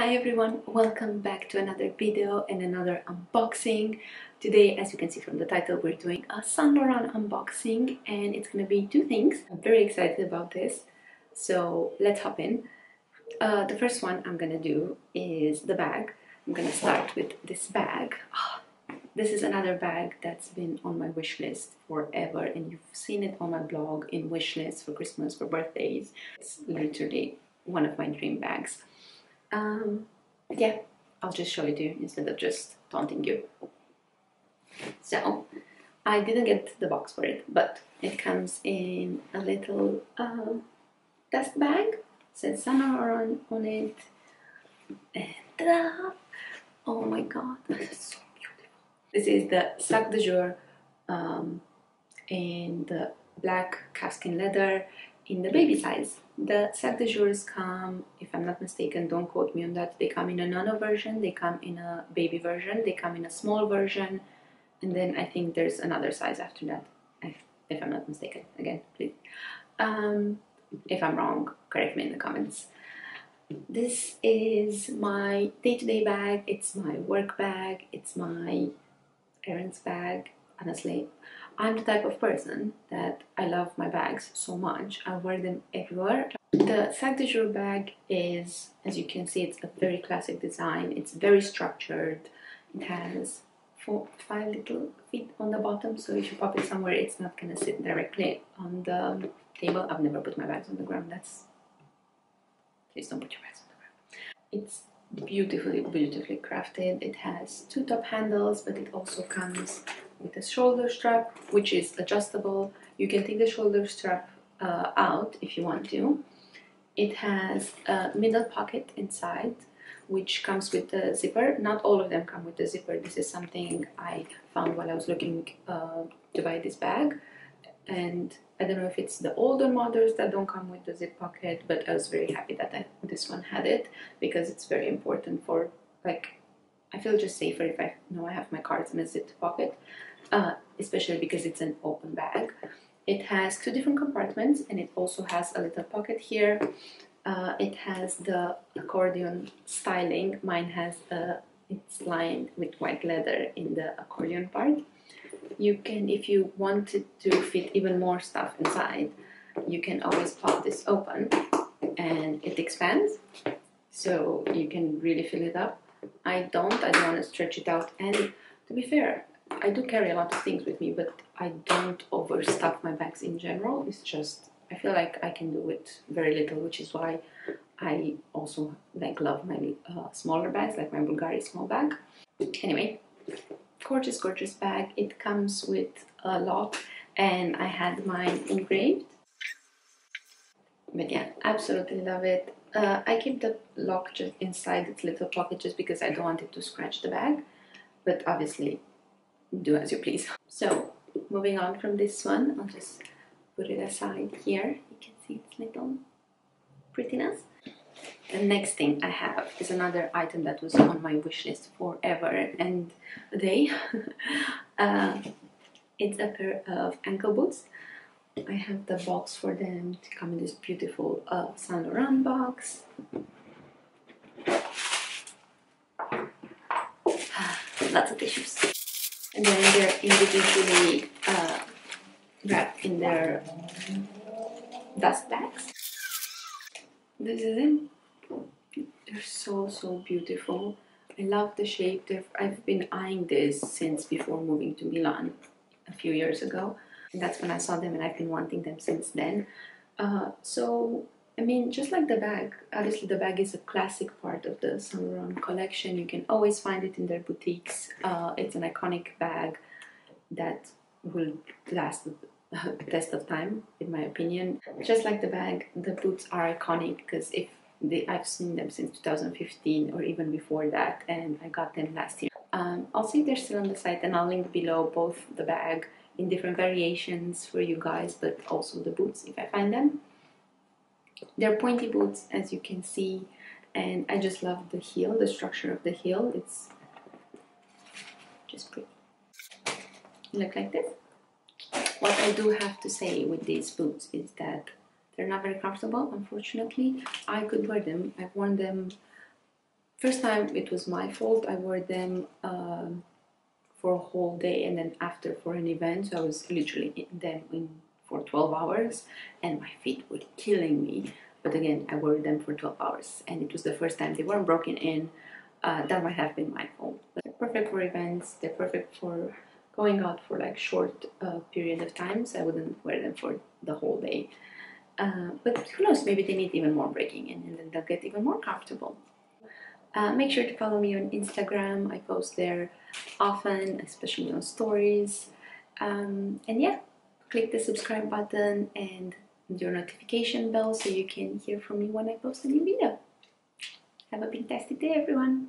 Hi everyone, welcome back to another video and another unboxing. Today, as you can see from the title, we're doing a Saint Laurent unboxing and it's gonna be two things. I'm very excited about this, so let's hop in. The first one I'm gonna do is the bag. I'm gonna start with this bag. This is another bag that's been on my wish list forever and you've seen it on my blog in wish lists for Christmas, for birthdays. It's literally one of my dream bags. Yeah, I'll just show it to you instead of just taunting you. So, I didn't get the box for it, but it comes in a little dust bag. It says Saint Laurent on it. And ta-da! Oh my god, this is so beautiful. This is the Sac de Jour in the black calfskin leather in the baby size. The Sac de Jours come, if I'm not mistaken, don't quote me on that, they come in a nano version, they come in a baby version, they come in a small version, and then I think there's another size after that, if I'm not mistaken. Again, please. If I'm wrong, correct me in the comments. This is my day-to-day bag, it's my work bag, it's my errands bag. Honestly, I'm the type of person that I love my bags so much. I wear them everywhere. The Sac de Jour bag is, as you can see, it's a very classic design. It's very structured. It has five little feet on the bottom, so if you pop it somewhere, it's not gonna sit directly on the table. I've never put my bags on the ground. Please don't put your bags on the ground. It's beautifully crafted. It has two top handles, but it also comes with a shoulder strap, which is adjustable. You can take the shoulder strap out if you want to. It has a middle pocket inside, which comes with a zipper. Not all of them come with a zipper. This is something I found while I was looking to buy this bag. And I don't know if it's the older models that don't come with the zip pocket, but I was very happy that this one had it, because it's very important for, like, I feel just safer if I know I have my cards in a zipped pocket, especially because it's an open bag. It has two different compartments and it also has a little pocket here. It has the accordion styling. Mine has it's lined with white leather in the accordion part. You can, if you wanted to fit even more stuff inside, you can always pop this open and it expands, so you can really fill it up. I don't want to stretch it out, and to be fair, I do carry a lot of things with me, but I don't overstuff my bags in general. It's just, I feel like I can do with very little, which is why I also love my smaller bags, like my Bulgari small bag. Anyway, gorgeous bag. It comes with a lock and I had mine engraved. But yeah, absolutely love it. I keep the lock just inside its little pocket just because I don't want it to scratch the bag, but obviously do as you please. So moving on from this one, I'll just put it aside here. You can see its little prettiness. The next thing I have is another item that was on my wish list forever and a day. It's a pair of ankle boots. I have the box for them to come in this beautiful Saint Laurent box. Lots of tissues. And then they're individually wrapped in their dust bags. This is it. They're so beautiful. I love the shape. I've been eyeing this since before moving to Milan a few years ago. And that's when I saw them and I've been wanting them since then. So, I mean, just like the bag, obviously the bag is a classic part of the Saint Laurent collection. You can always find it in their boutiques. It's an iconic bag that will last the test of time, in my opinion. Just like the bag, the boots are iconic because I've seen them since 2015 or even before that, and I got them last year. I'll see if they're still on the site, and I'll link below both the bag in different variations for you guys, but also the boots if I find them. They're pointy boots, as you can see, and I just love the heel, the structure of the heel. It's just pretty. Look like this. What I do have to say with these boots is that they're not very comfortable, unfortunately. I could wear them. I've worn them First time it was my fault. I wore them for a whole day and then after for an event, so I was literally in them for 12 hours and my feet were killing me. But again, I wore them for 12 hours and it was the first time they weren't broken in. That might have been my fault. But they're perfect for events, they're perfect for going out for like short period of time, so I wouldn't wear them for the whole day. But who knows, maybe they need even more breaking in and then they'll get even more comfortable. Make sure to follow me on Instagram. I post there often, especially on stories. And yeah, click the subscribe button and your notification bell so you can hear from me when I post a new video. Have a fantastic day, everyone!